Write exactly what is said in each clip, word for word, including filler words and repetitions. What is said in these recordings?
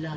blood.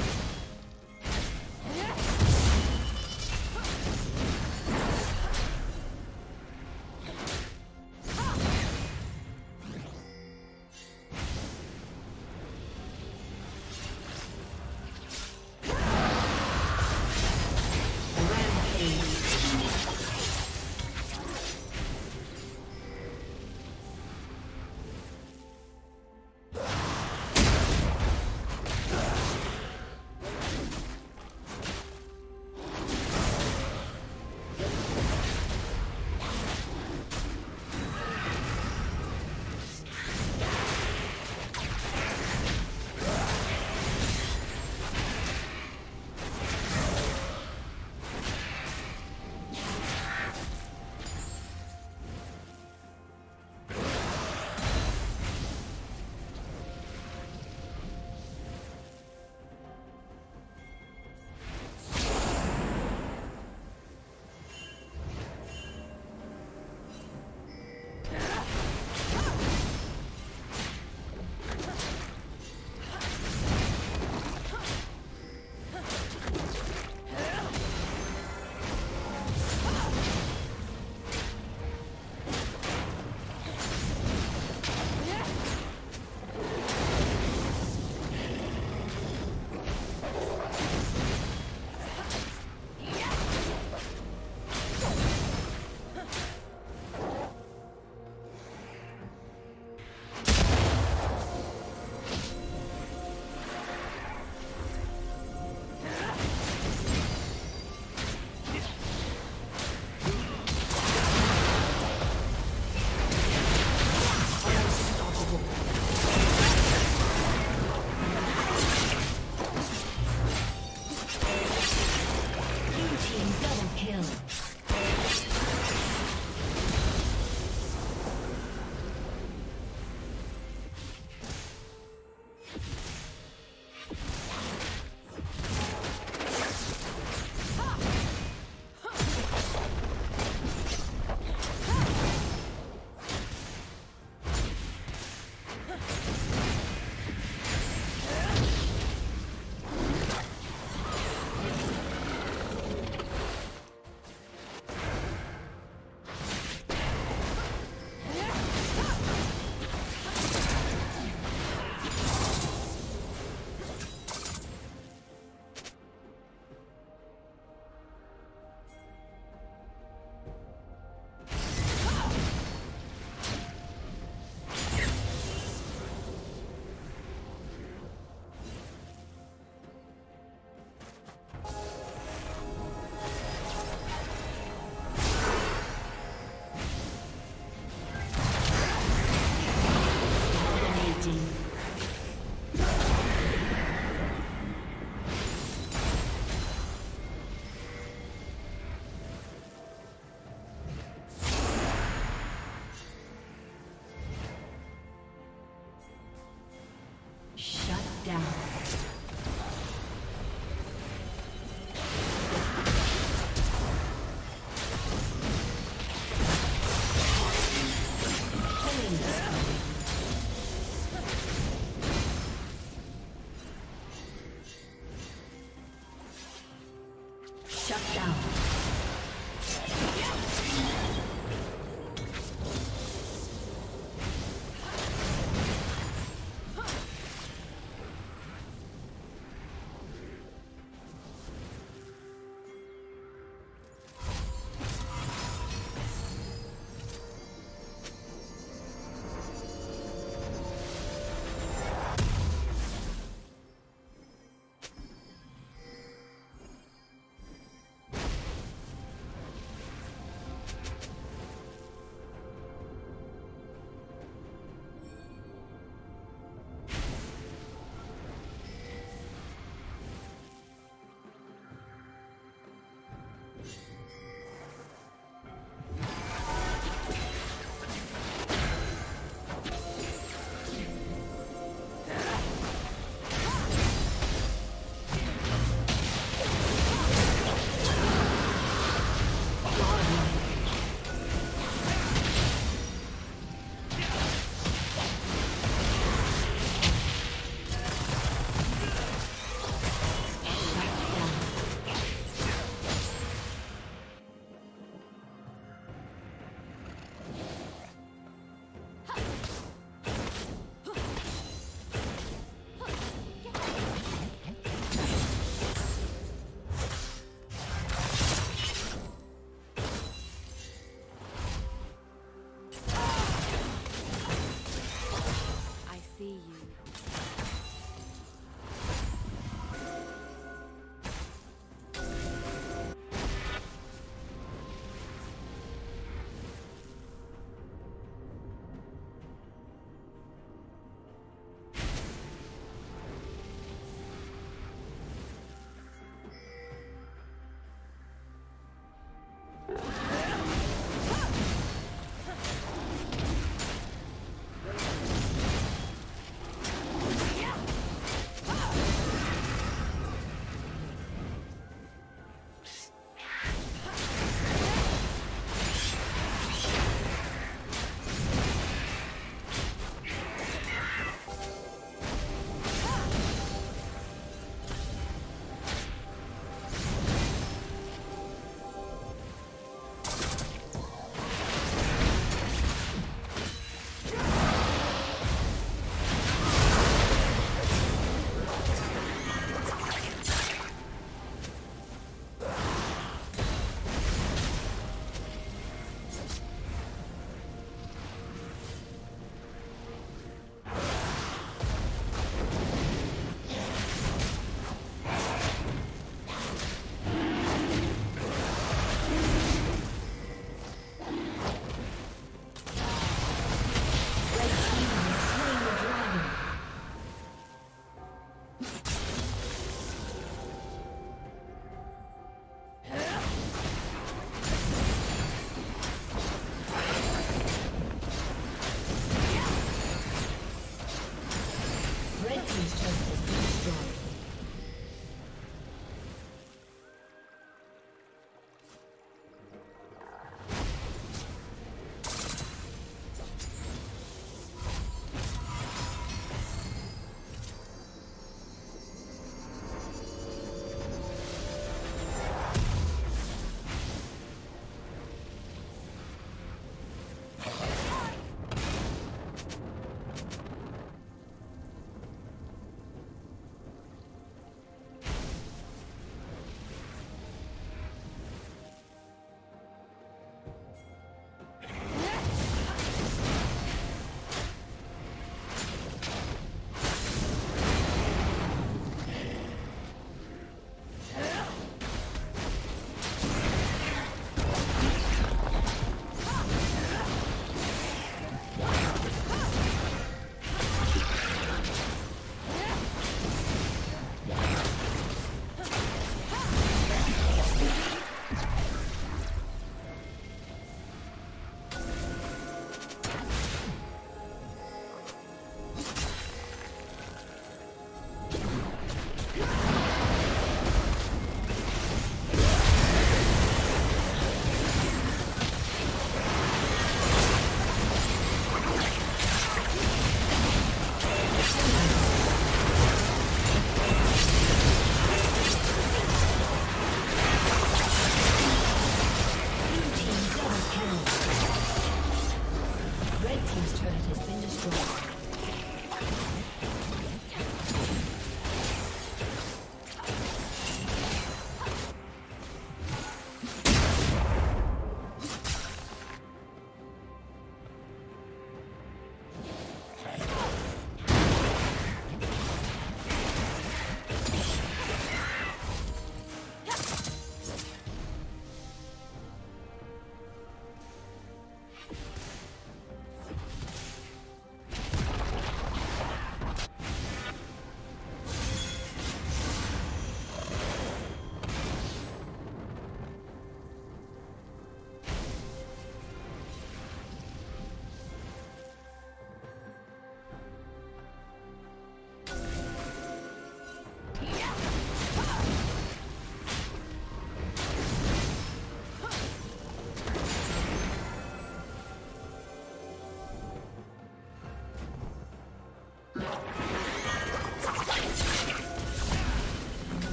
Red team's turret has been destroyed.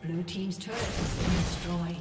Blue team's turret has been destroyed.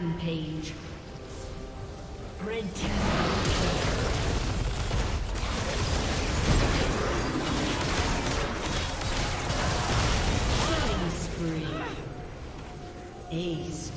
Rampage. Red team. Killing spree. Aced.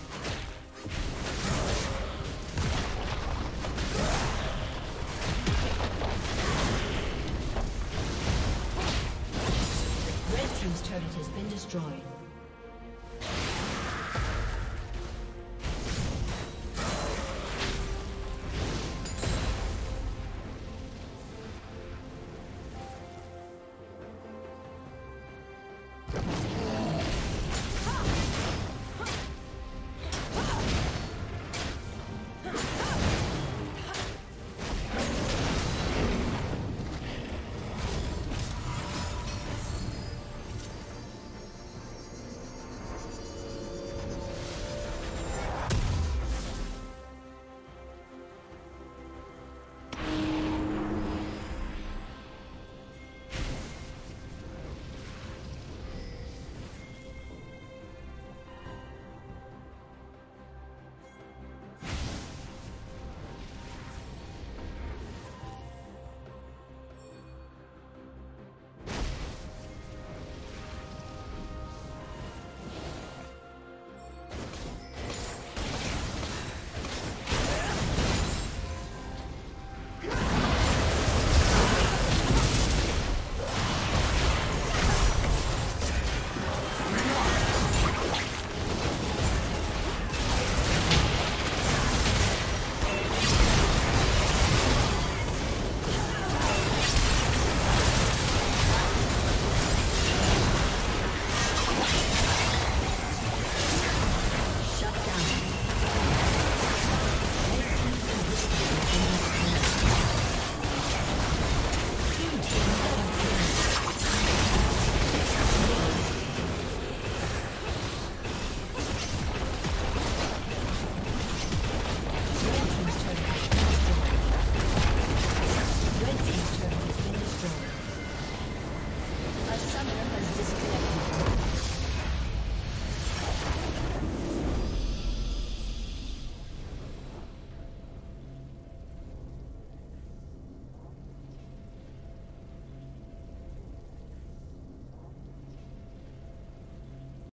Red team's turret has been destroyed.